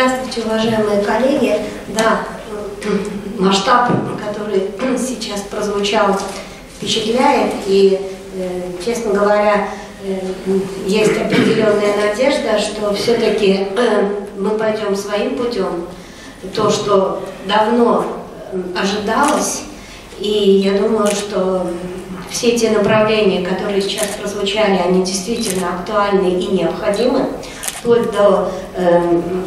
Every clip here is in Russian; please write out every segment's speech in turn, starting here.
Здравствуйте, уважаемые коллеги. Да, масштаб, который сейчас прозвучал, впечатляет. И, честно говоря, есть определенная надежда, что все-таки мы пойдем своим путем. То, что давно ожидалось, и я думаю, что все те направления, которые сейчас прозвучали, они действительно актуальны и необходимы, вплоть до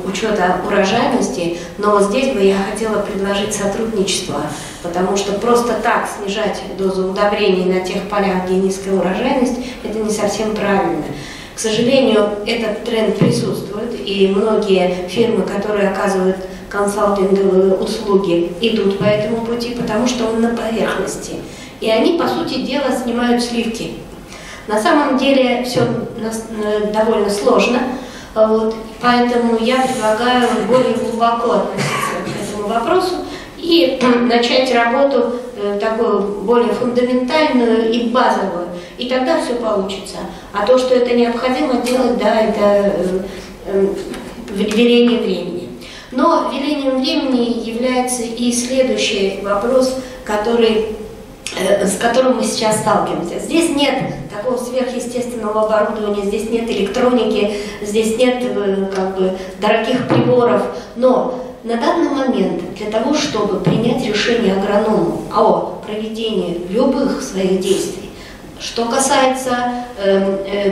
учета урожайности. Но вот здесь бы я хотела предложить сотрудничество, потому что просто так снижать дозу удобрений на тех полях, где низкая урожайность, это не совсем правильно. К сожалению, этот тренд присутствует, и многие фирмы, которые оказывают консалтинговые услуги, идут по этому пути, потому что он на поверхности. И они, по сути дела, снимают сливки. На самом деле все довольно сложно, вот, поэтому я предлагаю более глубоко относиться к этому вопросу и начать работу такую более фундаментальную и базовую, и тогда все получится. А то, что это необходимо делать, да, это веление времени. Но велением времени является и следующий вопрос, с которым мы сейчас сталкиваемся. Здесь нет такого сверхъестественного оборудования, здесь нет электроники, здесь нет как бы дорогих приборов. Но на данный момент для того, чтобы принять решение агроному о проведении любых своих действий, что касается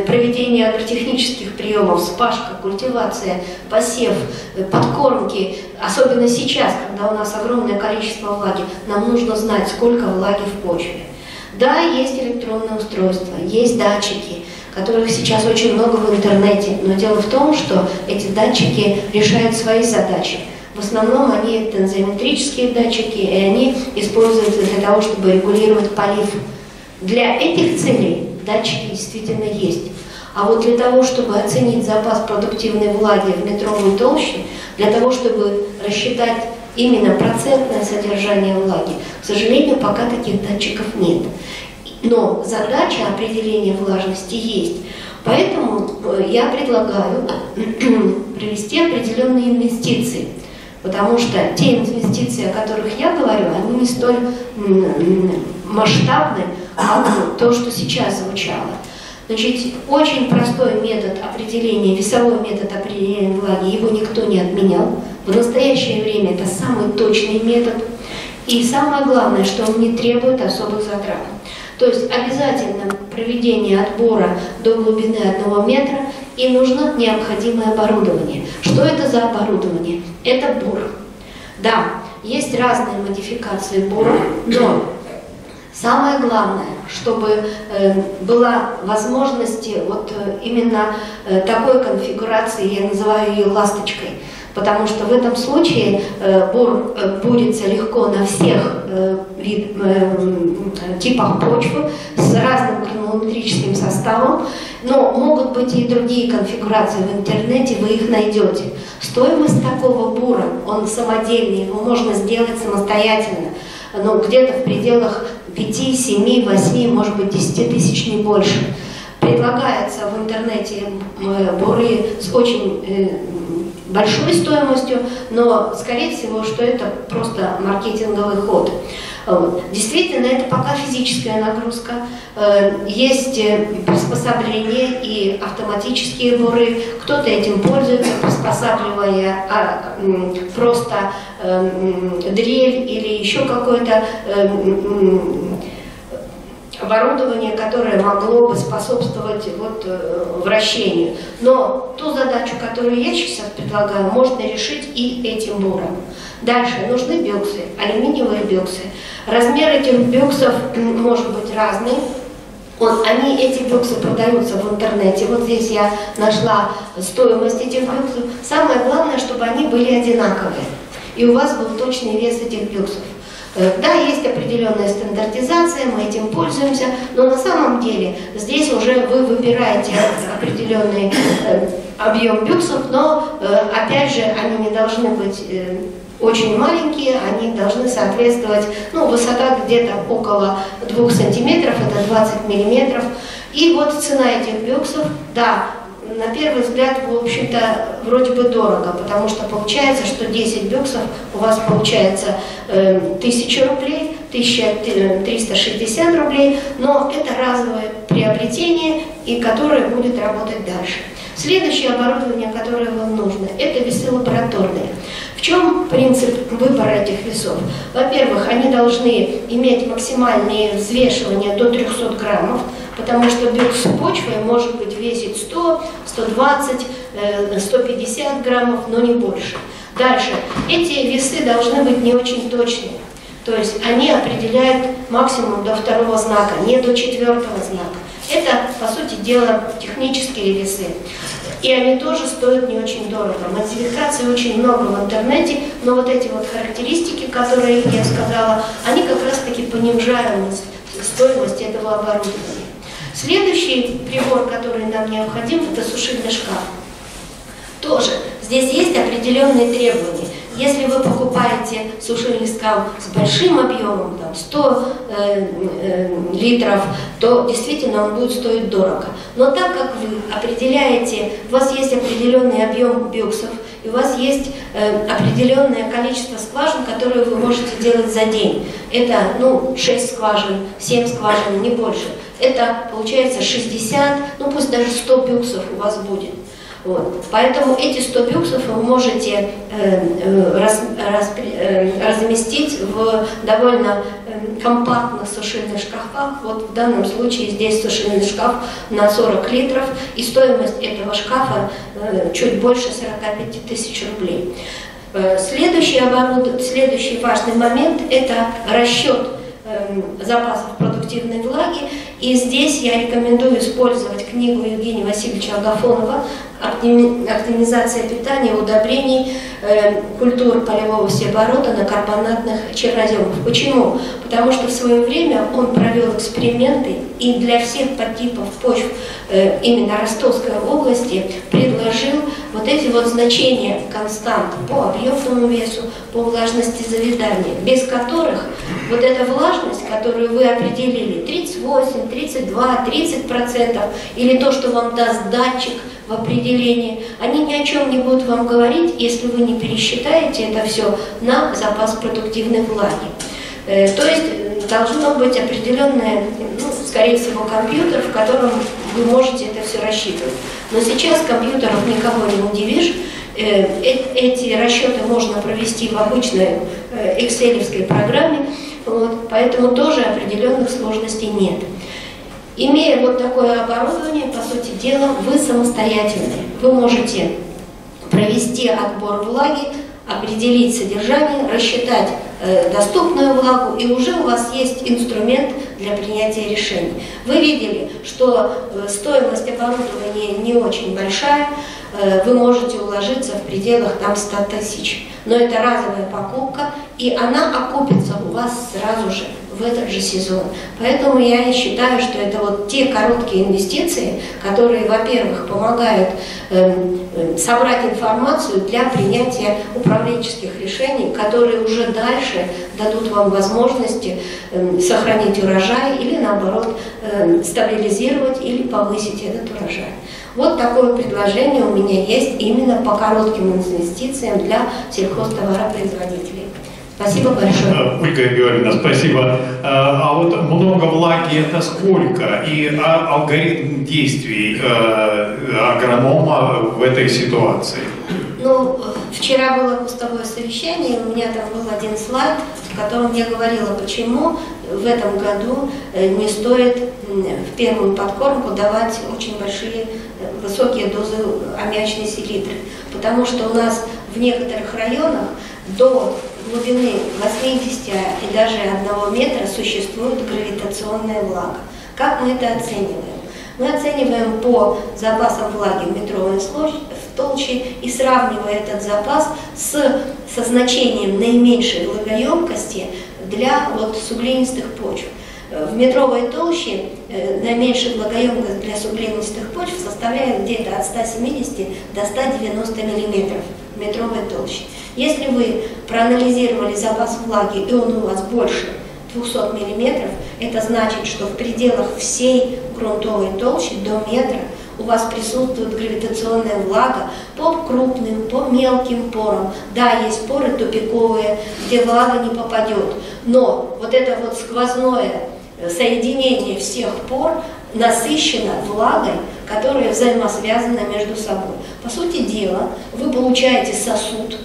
проведения агротехнических приемов, спашка, культивация, посев, подкормки, особенно сейчас, когда у нас огромное количество влаги, нам нужно знать, сколько влаги в почве. Да, есть электронные устройства, есть датчики, которых сейчас очень много в интернете, но дело в том, что эти датчики решают свои задачи. В основном они тензометрические датчики, и они используются для того, чтобы регулировать полив. Для этих целей датчики действительно есть. А вот для того, чтобы оценить запас продуктивной влаги в метровой толще, для того, чтобы рассчитать именно процентное содержание влаги, к сожалению, пока таких датчиков нет. Но задача определения влажности есть. Поэтому я предлагаю провести определенные инвестиции. Потому что те инвестиции, о которых я говорю, они не столь масштабны, а то, что сейчас звучало. Значит, очень простой метод определения, весовой метод определения влаги, его никто не отменял. В настоящее время это самый точный метод. И самое главное, что он не требует особых затрат. То есть обязательно проведение отбора до глубины 1 метра, и нужно необходимое оборудование. Что это за оборудование? Это бур. Да, есть разные модификации бура, но самое главное, чтобы была возможность вот именно такой конфигурации, я называю ее ласточкой, потому что в этом случае бур бурится легко на всех типах почвы с разным гранулометрическим составом, но могут быть и другие конфигурации в интернете, вы их найдете. Стоимость такого бура, он самодельный, его можно сделать самостоятельно, но где-то в пределах 5, 7, 8, может быть 10 тысяч, не больше. Предлагается в интернете буры с очень большой стоимостью, но, скорее всего, что это просто маркетинговый ход. Действительно, это пока физическая нагрузка. Есть приспособления и автоматические буры. Кто-то этим пользуется, приспосабливая просто дрель или еще какое-то оборудование, которое могло бы способствовать вот вращению. Но ту задачу, которую я сейчас предлагаю, можно решить и этим буром. Дальше нужны бюксы, алюминиевые бюксы. Размер этих бюксов может быть разный. Эти бюксы продаются в интернете. Вот здесь я нашла стоимость этих бюксов. Самое главное, чтобы они были одинаковые. И у вас был точный вес этих бюксов. Да, есть определенная стандартизация, мы этим пользуемся, но на самом деле здесь уже вы выбираете определенный объем бюксов, но опять же они не должны быть очень маленькие, они должны соответствовать, ну, высота где-то около 2 сантиметров, это 20 миллиметров. И вот цена этих бюксов, да, на первый взгляд, в общем-то, вроде бы дорого, потому что получается, что 10 бюксов у вас получается 1000 рублей, 1360 рублей, но это разовое приобретение, и которое будет работать дальше. Следующее оборудование, которое вам нужно, это весы лабораторные. В чем принцип выбора этих весов? Во-первых, они должны иметь максимальные взвешивания до 300 граммов, потому что бюкс почвы может быть весить 100, 120, 150 граммов, но не больше. Дальше, эти весы должны быть не очень точные, то есть они определяют максимум до 2-го знака, не до 4-го знака. Это, по сути дела, технические весы. И они тоже стоят не очень дорого. Модификаций очень много в интернете, но вот эти вот характеристики, которые я сказала, они как раз-таки понижают стоимость этого оборудования. Следующий прибор, который нам необходим, это сушильный шкаф. Тоже здесь есть определенные требования. Если вы покупаете сушильный шкаф с большим объемом, там, 100 литров, то действительно он будет стоить дорого. Но так как вы определяете, у вас есть определенный объем бюксов, и у вас есть определенное количество скважин, которые вы можете делать за день. Это 6 скважин, 7 скважин, не больше. Это получается 60, ну пусть даже 100 бюксов у вас будет. Вот. Поэтому эти 100 бюксов вы можете разместить в довольно компактных сушильных шкафах. Вот в данном случае здесь сушильный шкаф на 40 литров, и стоимость этого шкафа чуть больше 45 тысяч рублей. Следующий важный момент – это расчет запасов продуктивной влаги. И здесь я рекомендую использовать книгу Евгения Васильевича Агафонова «Оптимизация питания и удобрений культур полевого всеоборота на карбонатных черноземах». Почему? Потому что в свое время он провел эксперименты и для всех подтипов почв именно Ростовской области предложил вот эти вот значения констант по объемному весу, по влажности завядания, без которых вот эта влажность, которую вы определили, 38, 32, 30%, или то, что вам даст датчик в определении, они ни о чем не будут вам говорить, если вы не пересчитаете это все на запас продуктивной влаги. То есть должно быть определенное, скорее всего, компьютер, в котором вы можете это все рассчитывать. Но сейчас компьютеров никого не удивишь. Эти расчеты можно провести в обычной экселевской программе, вот, поэтому тоже определенных сложностей нет. Имея вот такое оборудование, по сути дела, вы самостоятельны. Вы можете провести отбор влаги, определить содержание, рассчитать доступную влагу, и уже у вас есть инструмент для принятия решений. Вы видели, что стоимость оборудования не очень большая, вы можете уложиться в пределах там 100 тысяч. Но это разовая покупка, и она окупится у вас сразу же, в этот же сезон. Поэтому я считаю, что это вот те короткие инвестиции, которые, во-первых, помогают собрать информацию для принятия управленческих решений, которые уже дальше дадут вам возможности сохранить урожай или, наоборот, стабилизировать или повысить этот урожай. Вот такое предложение у меня есть именно по коротким инвестициям для сельхозтоваропроизводителей. Спасибо большое. Ольга Георгиевна, спасибо. А вот много влаги — это сколько? И алгоритм действий агронома в этой ситуации? Ну, вчера было кустовое совещание, у меня там был один слайд, в котором я говорила, почему в этом году не стоит в первую подкормку давать очень большие, высокие дозы аммиачной селитры. Потому что у нас в некоторых районах до глубины 80 и даже 1 метра существует гравитационная влага. Как мы это оцениваем? Мы оцениваем по запасам влаги в метровой толще и сравнивая этот запас со значением наименьшей влагоемкости для суглинистых почв. В метровой толще наименьшая влагоемкость для суглинистых почв составляет где-то от 170 до 190 мм в метровой толще. Если вы проанализировали запас влаги, и он у вас больше 200 мм, это значит, что в пределах всей грунтовой толщи до метра у вас присутствует гравитационная влага по крупным, по мелким порам. Да, есть поры тупиковые, где влага не попадет, но вот это вот сквозное соединение всех пор насыщено влагой, которая взаимосвязана между собой. По сути дела, вы получаете сосуд,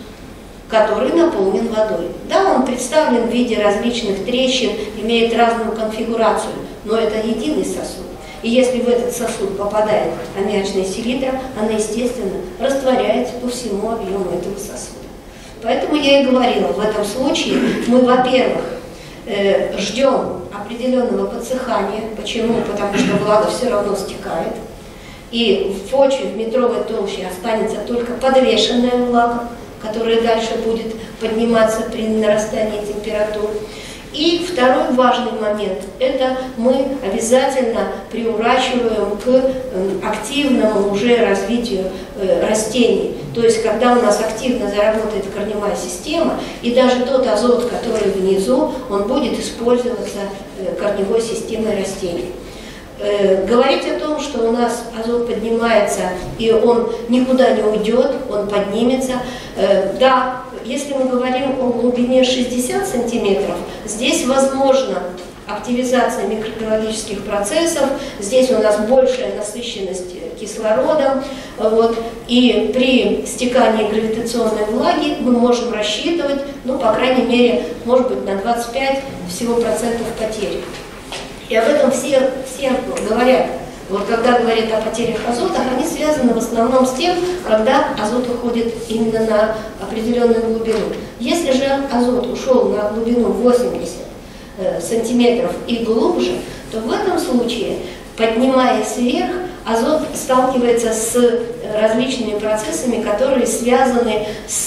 который наполнен водой. Да, он представлен в виде различных трещин, имеет разную конфигурацию, но это единый сосуд. И если в этот сосуд попадает аммиачная селитра, она, естественно, растворяется по всему объему этого сосуда. Поэтому я и говорила, в этом случае мы, во-первых, ждем определенного подсыхания. Почему? Потому что влага все равно стекает. И в почве, в метровой толще останется только подвешенная влага, которая дальше будет подниматься при нарастании температур. И второй важный момент – это мы обязательно приурочиваем к активному уже развитию растений. То есть, когда у нас активно заработает корневая система, и даже тот азот, который внизу, он будет использоваться корневой системой растений. Говорить о том, что у нас азот поднимается, и он никуда не уйдет, он поднимется, да, если мы говорим о глубине 60 сантиметров, здесь возможно активизация микробиологических процессов, здесь у нас большая насыщенность кислородом, вот, и при стекании гравитационной влаги мы можем рассчитывать, ну, по крайней мере, может быть, на 25 всего процентов потерь. И об этом все говорят. Вот когда говорят о потерях азота, они связаны в основном с тем, когда азот уходит именно на определенную глубину. Если же азот ушел на глубину 80 сантиметров и глубже, то в этом случае, поднимаясь вверх, азот сталкивается с различными процессами, которые связаны с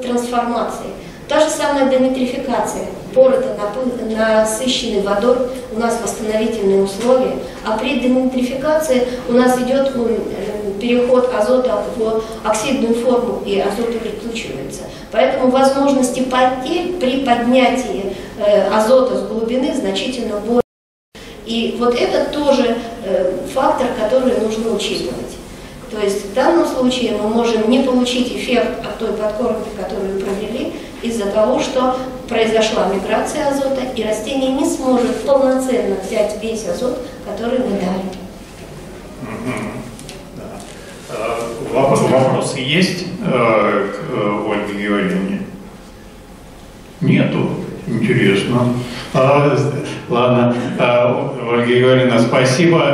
трансформацией. Та же самая денитрификация. Поры-то насыщены водой, у нас восстановительные условия, а при денитрификации у нас идет переход азота в оксидную форму, и азот переключивается. Поэтому возможности потерь при поднятии азота с глубины значительно больше. И вот это тоже фактор, который нужно учитывать. То есть в данном случае мы можем не получить эффект от той подкормки, которую провели, из-за того, что произошла миграция азота, и растение не сможет полноценно взять весь азот, который мы дали. Вопросы есть к Ольге Георгиевне? Нету. Интересно. Ладно. Ольга Георгиевна, спасибо.